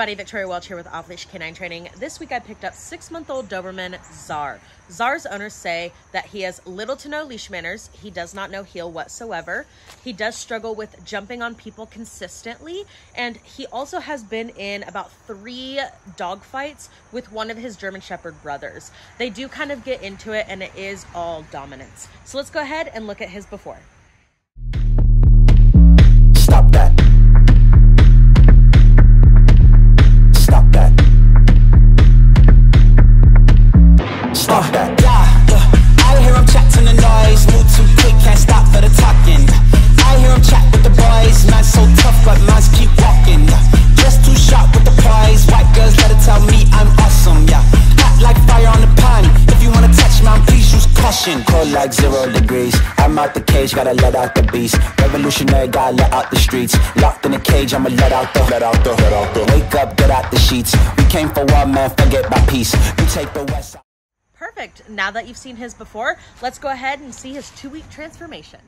everybody, Victoria Welch here with Off Leash K9 Training. This week I picked up 6-month-old Doberman Czar. Czar's owners say that he has little to no leash manners. He does not know heel whatsoever. He does struggle with jumping on people consistently. And he also has been in about 3 dog fights with one of his German Shepherd brothers. They do kind of get into it, and it is all dominance. So let's go ahead and look at his before. Stop that. Cold like 0 degrees. I'm out the cage, gotta let out the beast. Revolutionary, gotta let out the streets. Locked in a cage, I'ma let out the. Wake up, get out the sheets. We came for one man, forget my peace. We take the west side. Perfect. Now that you've seen his before, let's go ahead and see his 2-week transformation.